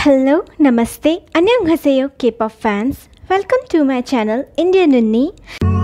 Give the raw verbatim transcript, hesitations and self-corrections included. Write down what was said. Hello, Namaste, Annyeonghaseyo K-pop fans. Welcome to my channel Indian Unnie.